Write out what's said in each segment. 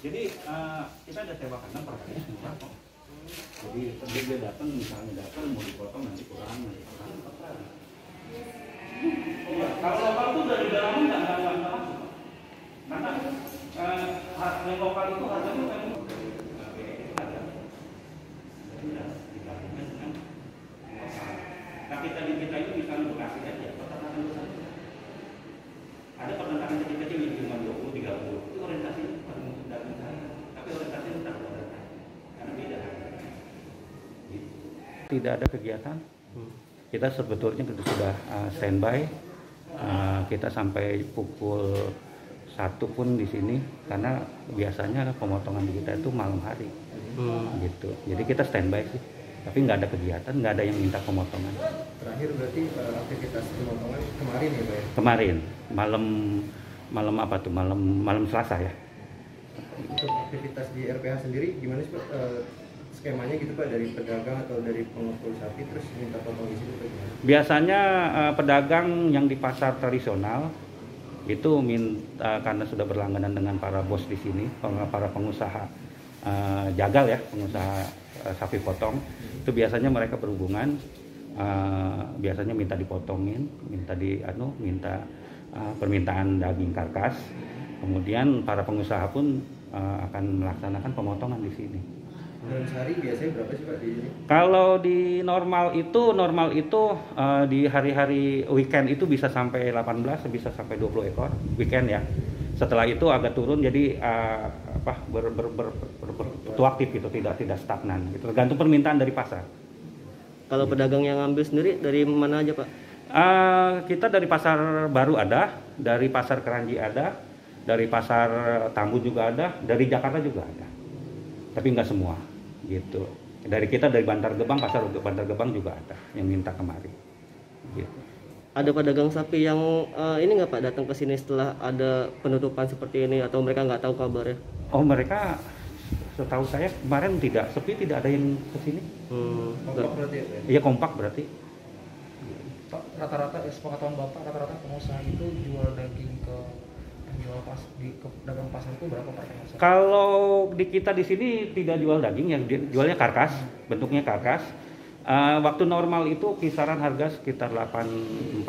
Jadi kita ada tembakan perkara murah kok. Jadi sebelum dia datang, misalnya datang mau dipotong nanti kurang. Kalau lokal itu dari dalam nggak masuk. Karena harga lokal itu harganya memang ada. Jadi dibandingkan dengan pasar. Nah kita itu misalnya Bekasi aja, pertentangan besar. Ada pertentangan kecil-kecil di cuma 20-30. Itu orientasi dalam negara, tapi orientasi tentang negara. Karena beda. Tidak ada kegiatan. Kita sebetulnya sudah standby. Kita sampai pukul 1 pun di sini karena biasanya pemotongan di kita itu malam hari. Gitu. Jadi kita standby sih. Tapi nggak ada kegiatan, nggak ada yang minta pemotongan. Terakhir berarti aktivitas pemotongan kemarin ya, Pak? Kemarin, malam apa tuh? Malam Selasa ya. Untuk aktivitas di RPH sendiri gimana sih, Pak? Skemanya gitu Pak, dari pedagang atau dari pengepul sapi terus minta potong isi itu gimana? Biasanya pedagang yang di pasar tradisional itu minta, karena sudah berlangganan dengan para bos di sini, para pengusaha jagal ya, pengusaha sapi potong. Itu biasanya mereka berhubungan, biasanya minta dipotongin, permintaan daging karkas. Kemudian para pengusaha pun akan melaksanakan pemotongan di sini. Dalam sehari biasanya berapa sih Pak di sini? Kalau di normal itu di hari-hari weekend itu bisa sampai 18, bisa sampai 20 ekor weekend ya. Setelah itu agak turun, jadi berfluktuatif itu tidak stagnan. Itu tergantung permintaan dari pasar. Kalau pedagang yang ngambil sendiri dari mana aja Pak? Kita dari pasar baru ada, dari pasar Keranji ada, dari pasar Tambu juga ada, dari Jakarta juga ada. Tapi nggak semua gitu. Dari kita dari Bantar Gebang, pasar Bantar Gebang juga ada yang minta kemari gitu. Ada pedagang sapi yang ini nggak Pak datang ke sini setelah ada penutupan seperti ini, atau mereka nggak tahu kabarnya? Oh, mereka setahu saya kemarin tidak sepi, tidak ada yang ke sini. Kompak berarti ya? Iya, kompak berarti. Pak, rata-rata sepengetahuan Bapak, rata-rata pengusaha itu jual daging ke pedagang pasar itu berapa Pak? Kalau di kita di sini tidak jual daging, yang jualnya karkas, bentuknya karkas. Waktu normal itu kisaran harga sekitar 8486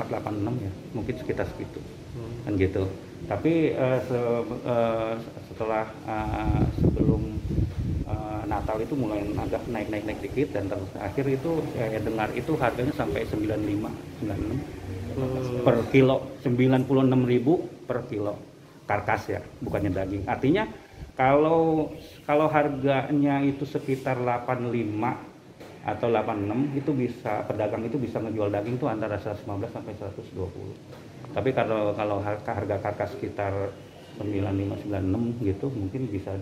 ya, mungkin sekitar segitu kan gitu. Tapi setelah sebelum Natal itu mulai agak naik dikit, dan terakhir itu saya dengar itu harganya sampai 95, 96 per kilo, 96.000 per kilo karkas ya, bukannya daging. Artinya kalau harganya itu sekitar 85 atau 86, itu bisa pedagang itu bisa ngejual daging itu antara 115 sampai 120. Tapi kalau harga karkas sekitar 95-96 gitu, mungkin bisa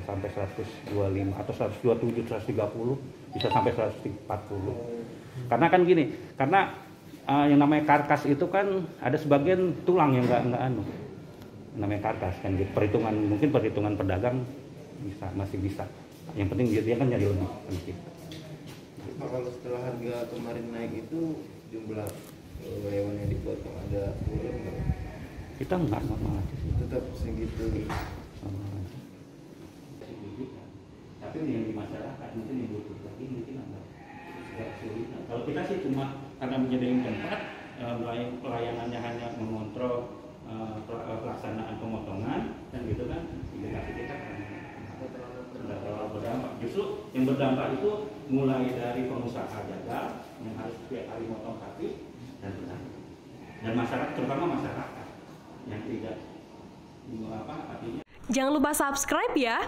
sampai 125 atau 127, 130, bisa sampai 140. Karena kan gini, karena yang namanya karkas itu kan ada sebagian tulang yang nggak namanya karkas kan, perhitungan mungkin pedagang masih bisa. Yang penting dia kan nyari lebih. Pak, kalau setelah harga kemarin naik itu jumlah hewan yang dipotong ada turun nggak? Kita nggak, sama aja sih. Tetap segitu. Sama aja. Tapi yang di masyarakat mungkin yang butuh lagi mungkin agak sulit. Kalau kita sih cuma karena menyediakan tempat, pelayanannya hanya mengontrol pelaksanaan pemotongan dan gitu kan, dikasih kita tidak terlalu berdampak. Justru yang berdampak itu mulai dari pengusaha jagal yang harus tiap hari motong sapi dan masyarakat, terutama masyarakat yang tidak artinya. Jangan lupa subscribe ya.